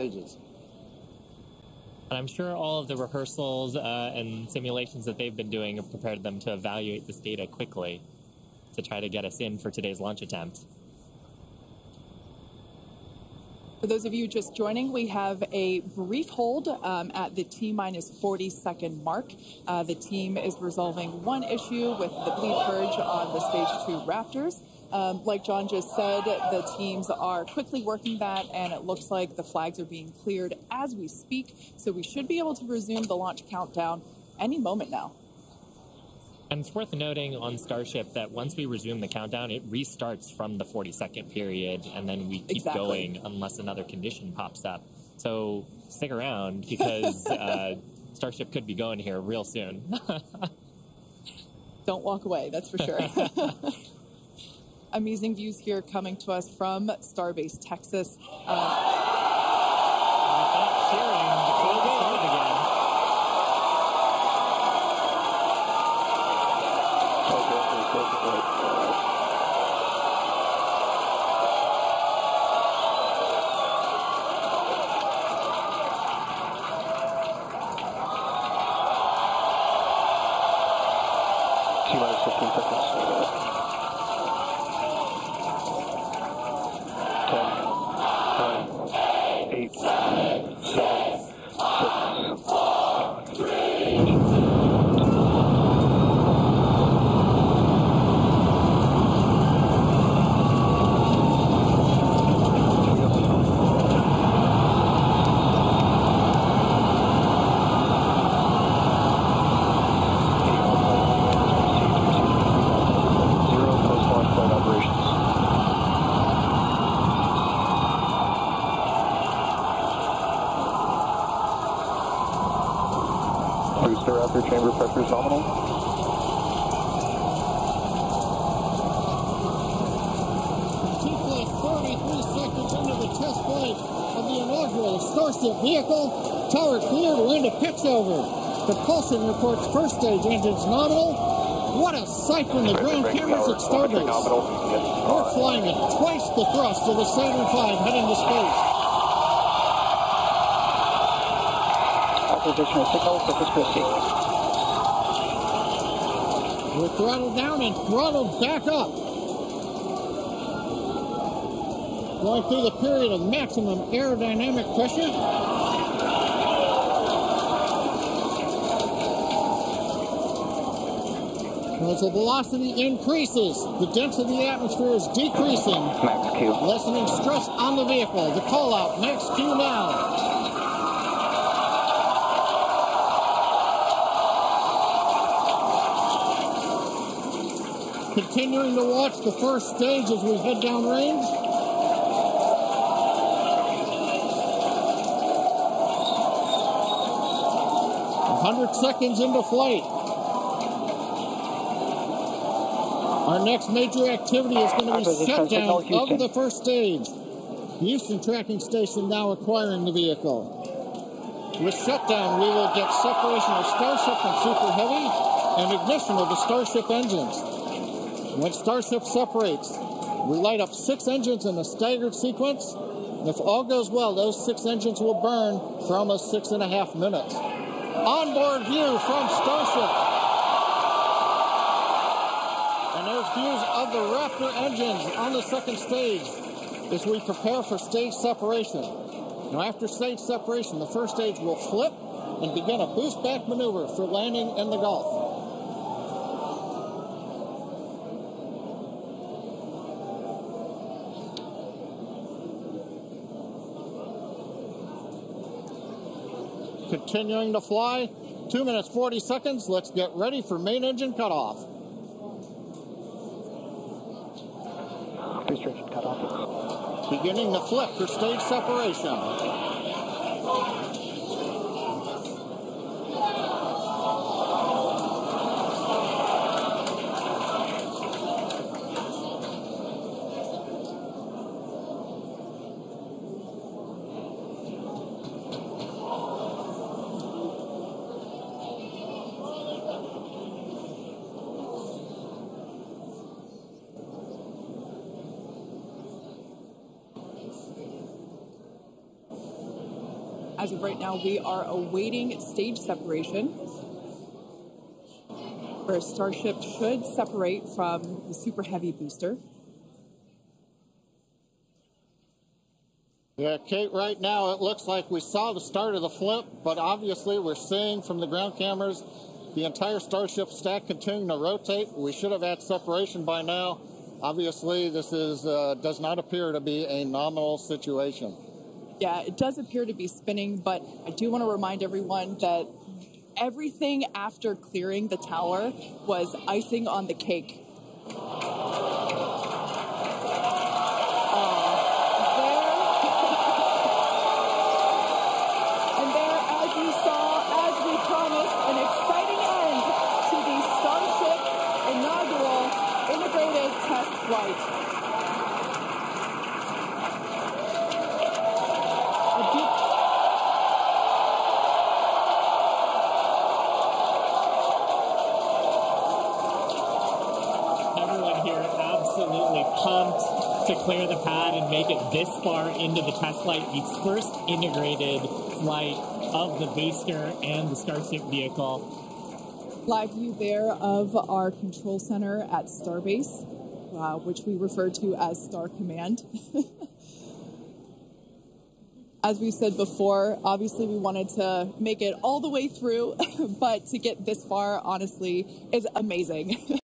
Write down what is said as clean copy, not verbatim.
Agents. And I'm sure all of the rehearsals and simulations that they've been doing have prepared them to evaluate this data quickly to try to get us in for today's launch attempt. For those of you just joining, we have a brief hold at the T-minus 40-second mark. The team is resolving one issue with the bleed purge on the Stage 2 Raptors. Like John just said, the teams are quickly working that, and it looks like the flags are being cleared as we speak, so we should be able to resume the launch countdown any moment now. And it's worth noting on Starship that once we resume the countdown, it restarts from the 40-second period, and then we keep going unless another condition pops up. So stick around, because Starship could be going here real soon. Don't walk away, that's for sure. Amazing views here coming to us from Starbase, Texas. Chamber pressure is nominal. We're 2.43 seconds into the test flight of the inaugural Starship vehicle. Tower cleared, wind picks over. Propulsion reports first stage engines nominal. What a sight from the ground cameras at Starbase. We're flying at twice the thrust of the Saturn V heading to space. Additional signal, surface proceed. We're throttled down and throttled back up. Going through the period of maximum aerodynamic pressure. As the velocity increases, the density of the atmosphere is decreasing. Max Q. Lessening stress on the vehicle. The call out, max Q now. Continuing to watch the first stage as we head downrange. A 100 seconds into flight. Our next major activity is going to be shutdown of the first stage. Houston Tracking Station now acquiring the vehicle. With shutdown, we will get separation of Starship and Super Heavy and ignition of the Starship engines. When Starship separates, we light up 6 engines in a staggered sequence. If all goes well, those 6 engines will burn for almost 6.5 minutes. Onboard view from Starship. And there's views of the Raptor engines on the second stage as we prepare for stage separation. Now, after stage separation, the first stage will flip and begin a boost-back maneuver for landing in the Gulf. Continuing to fly, 2 minutes 40 seconds, let's get ready for main engine cutoff. Booster engine cutoff. Beginning the flip for stage separation. As of right now, we are awaiting stage separation, where Starship should separate from the Super Heavy booster. Yeah, Kate, right now it looks like we saw the start of the flip, but obviously we're seeing from the ground cameras the entire Starship stack continuing to rotate. We should have had separation by now. Obviously, this is does not appear to be a nominal situation. Yeah, it does appear to be spinning, but I do want to remind everyone that everything after clearing the tower was icing on the cake. And there, as you saw, as we promised, an exciting end to the Starship inaugural integrated test flight. Pumped to clear the pad and make it this far into the test flight, the first integrated flight of the booster and the Starship vehicle. Live view there of our control center at Starbase, which we refer to as Star Command. As we said before, obviously we wanted to make it all the way through, but to get this far, honestly, is amazing.